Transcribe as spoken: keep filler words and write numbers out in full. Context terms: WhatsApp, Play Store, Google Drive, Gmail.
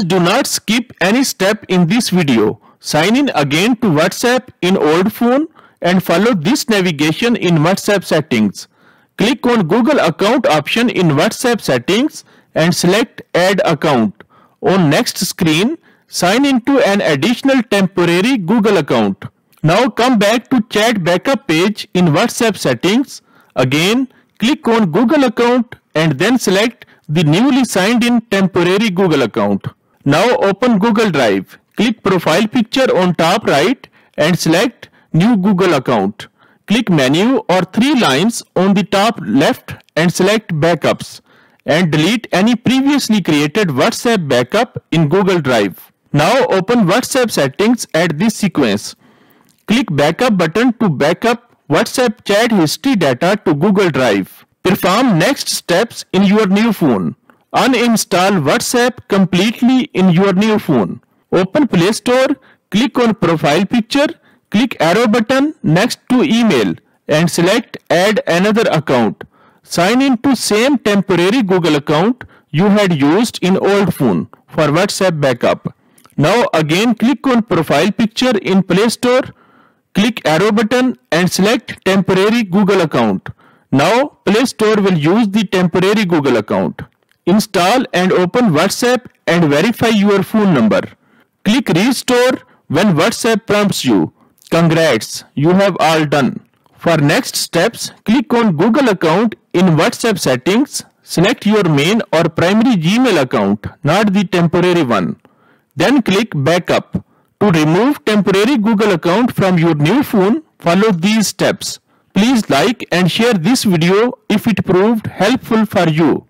Please do not skip any step in this video. Sign in again to WhatsApp in old phone and follow this navigation in WhatsApp settings. Click on Google account option in WhatsApp settings and select add account. On next screen, sign into an additional temporary Google account. Now come back to chat backup page in WhatsApp settings. Again, click on Google account and then select the newly signed in temporary Google account. Now open Google Drive. Click profile picture on top right and select new Google account. Click menu or three lines on the top left and select backups and delete any previously created WhatsApp backup in Google Drive. Now open WhatsApp settings at this sequence. Click backup button to backup WhatsApp chat history data to Google Drive. Perform next steps in your new phone. Uninstall WhatsApp completely in your new phone. Open Play Store, click on profile picture, click arrow button next to email and select add another account. Sign in to same temporary Google account you had used in old phone for WhatsApp backup. Now again click on profile picture in Play Store, click arrow button and select temporary Google account. Now Play Store will use the temporary Google account. Install and open WhatsApp and verify your phone number. Click restore when WhatsApp prompts you. Congrats, you have all done. For next steps, click on Google account in WhatsApp settings. Select your main or primary Gmail account, not the temporary one. Then click backup. To remove temporary Google account from your new phone, follow these steps. Please like and share this video if it proved helpful for you.